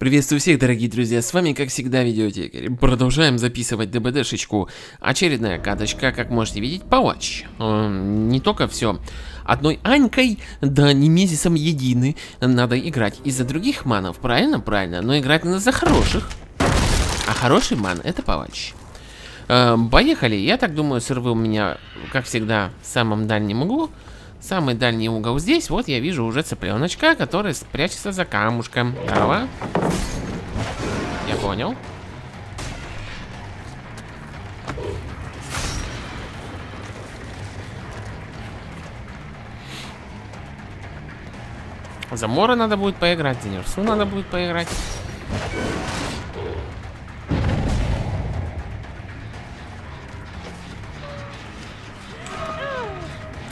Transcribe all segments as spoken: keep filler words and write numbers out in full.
Приветствую всех, дорогие друзья, с вами как всегда Видеотекарь. Продолжаем записывать ДБДшечку. Очередная каточка, как можете видеть, палач. Не только все одной Анькой, да Немезисом едины. Надо играть из-за других манов, правильно? Правильно, но играть надо за хороших. А хороший ман — это палач. Поехали, я так думаю, сырвы у меня, как всегда, в самом дальнем углу. Самый дальний угол здесь, вот я вижу уже цыпленочка, который спрячется за камушком. Трава. Я понял. За Мора надо будет поиграть, за Нерсу надо будет поиграть.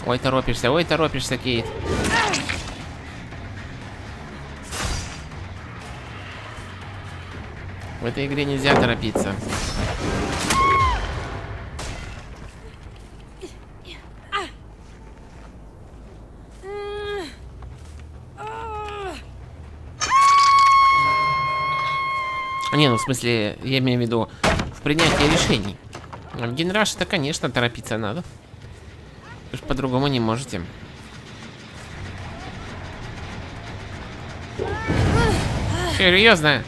Ой, торопишься, ой, торопишься, Кейт. В этой игре нельзя торопиться. Не, ну в смысле, я имею в виду в принятии решений. А в генраше-то, конечно, торопиться надо. Уж по-другому не можете. Серьезно?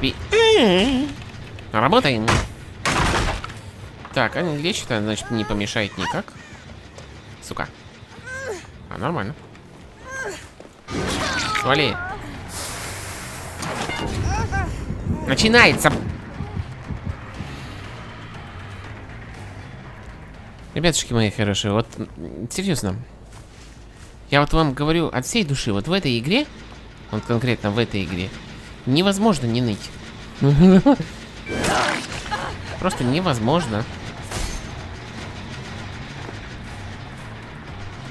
Тебе... Работаем. Так, они лечат, а значит не помешает никак. Сука. А нормально. Свали. Начинается. Ребятушки мои хорошие, вот серьезно, я вот вам говорю от всей души, вот в этой игре, вот конкретно в этой игре, невозможно не ныть. Просто невозможно.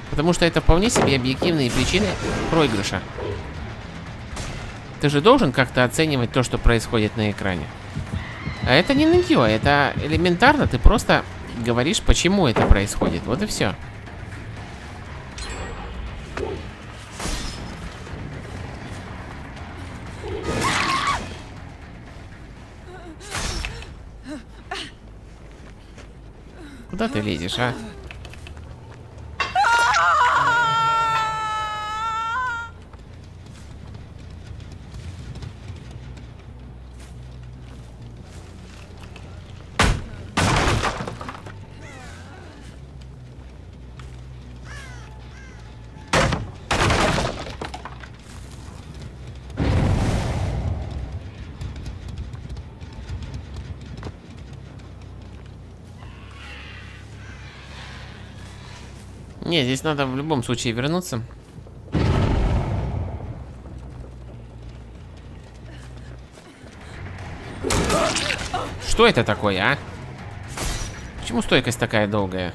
Потому что это вполне себе объективные причины проигрыша. Ты же должен как-то оценивать то, что происходит на экране. А это не нытье, это элементарно. Ты просто говоришь, почему это происходит. Вот и все. Куда ты лезешь, а? Не, здесь надо в любом случае вернуться. Что это такое, а? Почему стойкость такая долгая?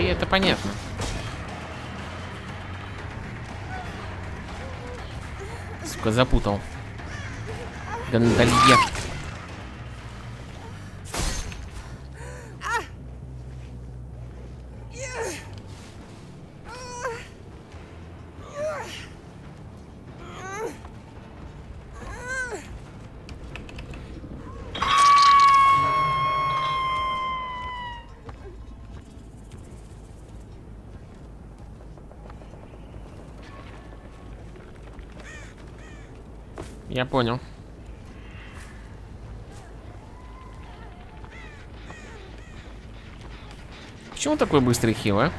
Это понятно. Сука, запутал. Гондольер. Я понял. Почему такой быстрый хил, а?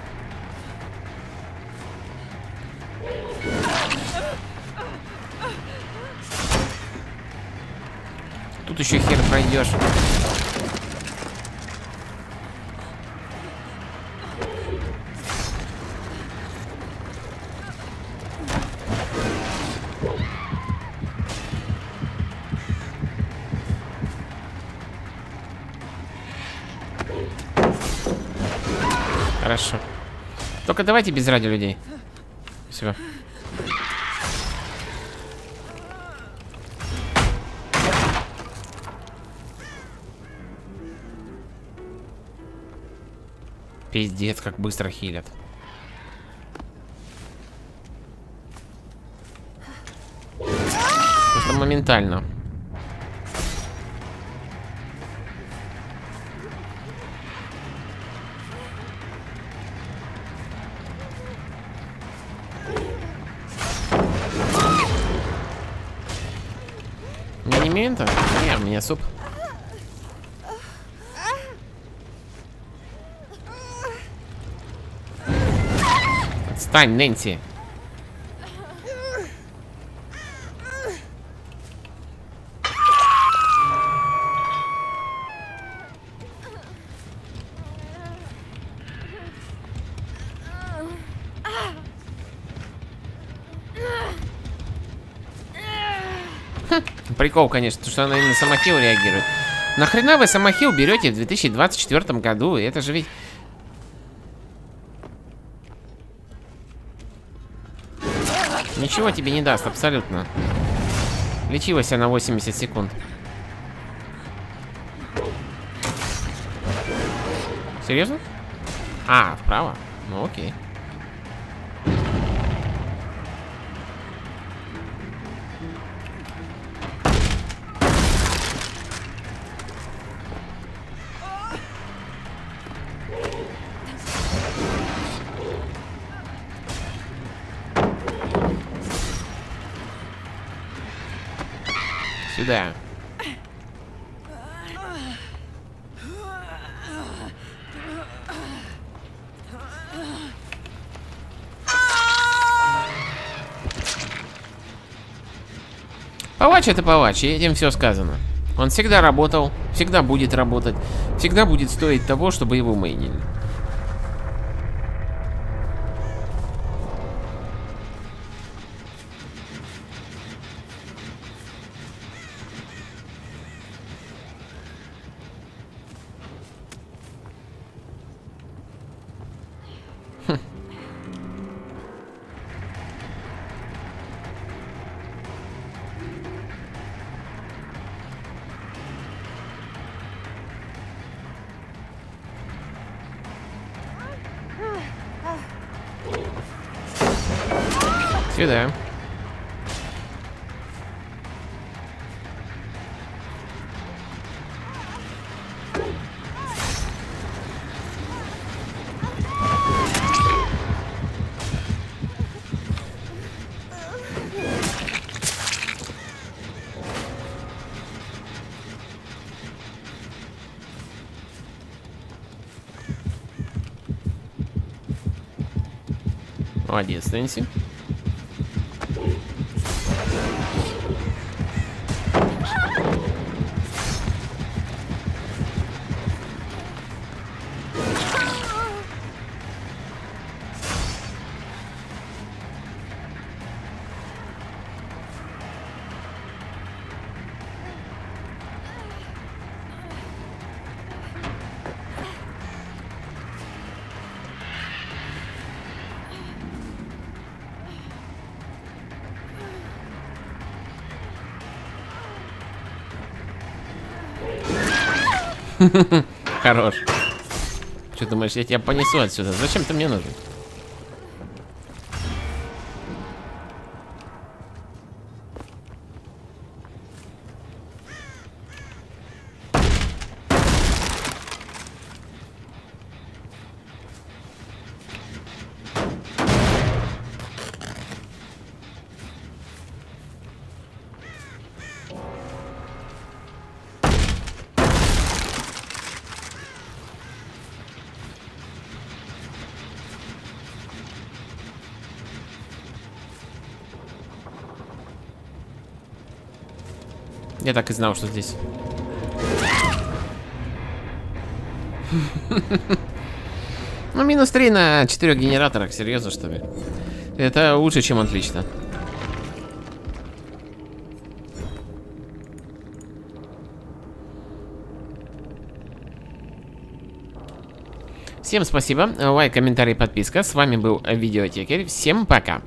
Тут еще хер пройдешь. Хорошо. Только давайте без ради людей. Спасибо. Пиздец, как быстро хилят. Просто моментально. У меня не мента? Не, у меня суп. Отстань, Нэнси. Прикол, конечно, потому что она на самохил реагирует. Нахрена вы самохил берете в две тысячи двадцать четвёртом году? Это же ведь... Ничего тебе не даст, абсолютно. Лечилась она восемьдесят секунд. Серьезно? А, вправо? Ну окей. Да. Палач это палач, и этим все сказано. Он всегда работал, всегда будет работать, всегда будет стоить того, чтобы его мейнили. Сюда. Молодец, Нэнси. Хорош. Что думаешь, я тебя понесу отсюда? Зачем ты мне нужен? Я так и знал, что здесь. Ну, минус три на четырех генераторах, серьезно, что ли? Это лучше, чем отлично. Всем спасибо, лайк, комментарий, подписка. С вами был Видеотекарь. Всем пока.